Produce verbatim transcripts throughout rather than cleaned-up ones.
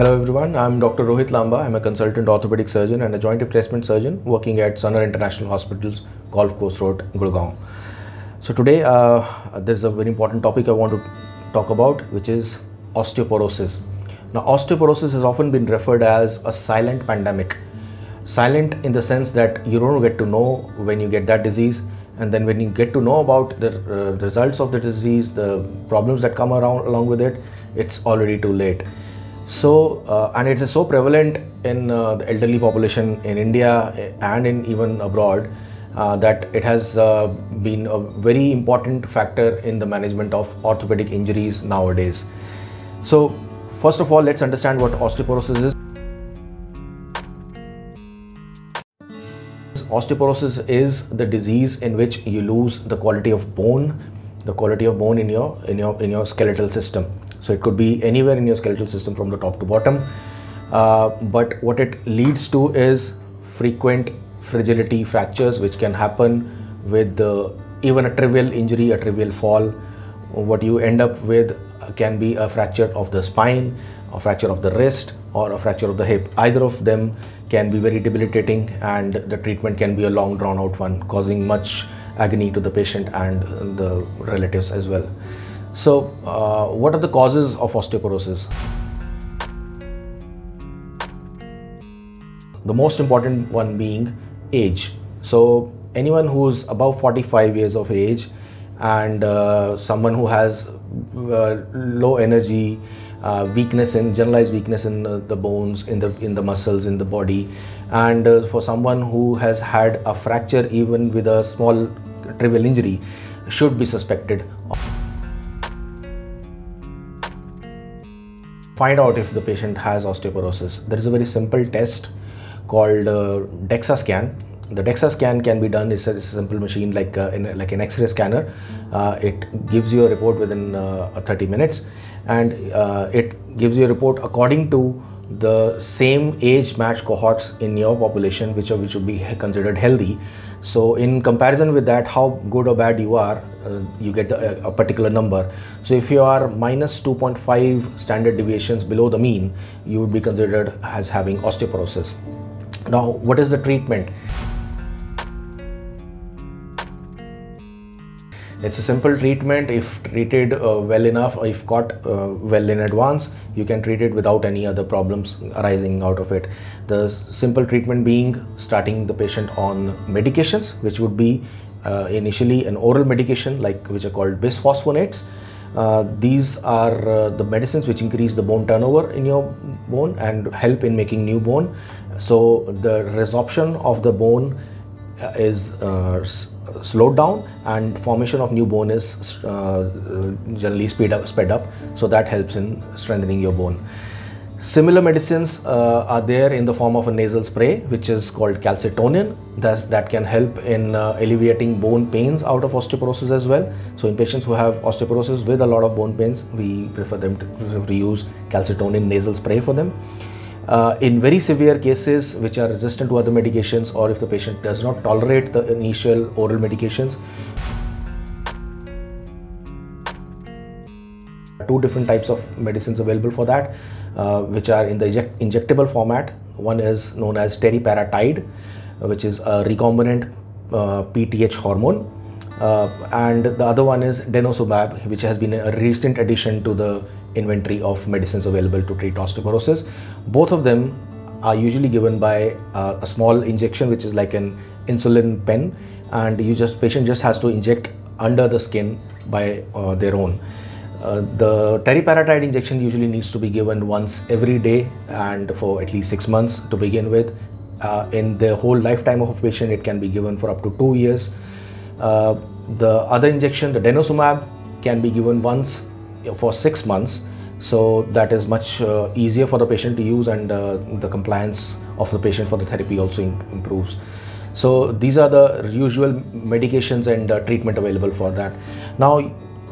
Hello everyone, I'm Doctor Rohit Lamba. I'm a consultant orthopedic surgeon and a joint replacement surgeon working at Sanar International Hospitals, Golf Course Road, Gurgaon. So today uh, there's a very important topic I want to talk about, which is osteoporosis. Now osteoporosis has often been referred as a silent pandemic. Silent in the sense that you don't get to know when you get that disease, and then when you get to know about the uh, results of the disease, the problems that come around along with it, it's already too late. So uh, and it is so prevalent in uh, the elderly population in India and in even abroad uh, that it has uh, been a very important factor in the management of orthopedic injuries nowadays. So first of all, let's understand what osteoporosis is. Osteoporosis is the disease in which you lose the quality of bone, the quality of bone in your in your in your skeletal system. So it could be anywhere in your skeletal system from the top to bottom, uh, but what it leads to is frequent fragility fractures, which can happen with uh, even a trivial injury, a trivial fall. What you end up with can be a fracture of the spine, a fracture of the wrist, or a fracture of the hip. Either of them can be very debilitating, and the treatment can be a long drawn out one, causing much agony to the patient and the relatives as well. So uh, what are the causes of osteoporosis? The most important one being age. So anyone who is above forty-five years of age and uh, someone who has uh, low energy, uh, weakness in generalized weakness in uh, the bones, in the in the muscles, in the body, and uh, for someone who has had a fracture even with a small trivial injury, should be suspected. Find out if the patient has osteoporosis. There is a very simple test called uh, DEXA scan. The DEXA scan can be done. It's a, it's a simple machine like a, in a, like an X-ray scanner. Uh, it gives you a report within uh, thirty minutes, and uh, it gives you a report according to the same age-matched cohorts in your population, which are, which would be considered healthy. So in comparison with that, how good or bad you are, uh, you get a, a particular number. So if you are minus two point five standard deviations below the mean, you would be considered as having osteoporosis. Now, what is the treatment? It's a simple treatment. If treated uh, well enough, or if caught uh, well in advance, you can treat it without any other problems arising out of it. The simple treatment being starting the patient on medications, which would be uh, initially an oral medication, like which are called bisphosphonates. Uh, these are uh, the medicines which increase the bone turnover in your bone and help in making new bone. So the resorption of the bone is uh, slowed down, and formation of new bone is uh, generally speed up, sped up. So that helps in strengthening your bone. Similar medicines uh, are there in the form of a nasal spray, which is called calcitonin. That that can help in uh, alleviating bone pains out of osteoporosis as well. So in patients who have osteoporosis with a lot of bone pains, we prefer them to, prefer to use calcitonin nasal spray for them. Uh, in very severe cases which are resistant to other medications, or if the patient does not tolerate the initial oral medications, two different types of medicines available for that, uh, which are in the inject injectable format. One is known as teriparatide, which is a recombinant uh, P T H hormone, uh, and the other one is denosumab, which has been a recent addition to the inventory of medicines available to treat osteoporosis. Both of them are usually given by uh, a small injection, which is like an insulin pen, and you just patient just has to inject under the skin by uh, their own. Uh, the teriparatide injection usually needs to be given once every day and for at least six months to begin with. Uh, in the whole lifetime of a patient, it can be given for up to two years. Uh, the other injection, the denosumab, can be given once for six months. So that is much uh, easier for the patient to use, and uh, the compliance of the patient for the therapy also improves. So these are the usual medications and uh, treatment available for that. Now,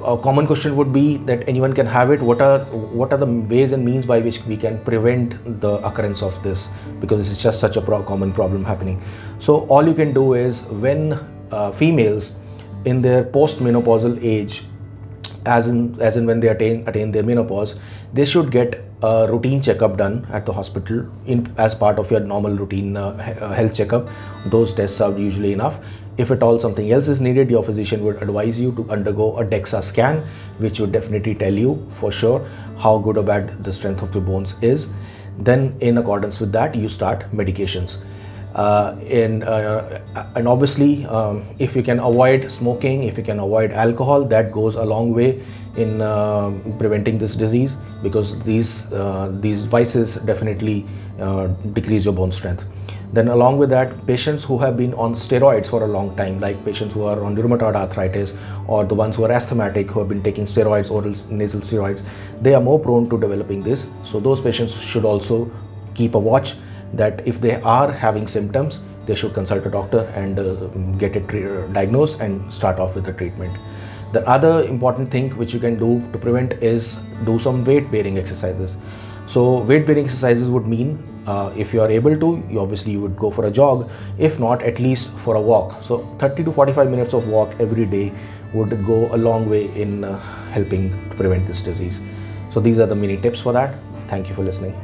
a common question would be that anyone can have it. What are what are the ways and means by which we can prevent the occurrence of this? Because this is just such a pro common problem happening. So all you can do is, when uh, females in their postmenopausal age as in as in when they attain attain their menopause, they should get a routine checkup done at the hospital in as part of your normal routine uh, health checkup. Those tests are usually enough. If at all something else is needed, your physician would advise you to undergo a DEXA scan, which would definitely tell you for sure how good or bad the strength of the bones is. Then in accordance with that, you start medications. Uh, and, uh, and obviously, um, if you can avoid smoking, if you can avoid alcohol, that goes a long way in uh, preventing this disease, because these, uh, these vices definitely uh, decrease your bone strength. Then along with that, patients who have been on steroids for a long time, like patients who are on rheumatoid arthritis or the ones who are asthmatic, who have been taking steroids, oral nasal steroids, they are more prone to developing this. So those patients should also keep a watch that if they are having symptoms, they should consult a doctor and uh, get it diagnosed and start off with the treatment. The other important thing which you can do to prevent is do some weight-bearing exercises. So weight-bearing exercises would mean uh, if you are able to, you obviously you would go for a jog, if not at least for a walk. So thirty to forty-five minutes of walk every day would go a long way in uh, helping to prevent this disease. So these are the mini tips for that. Thank you for listening.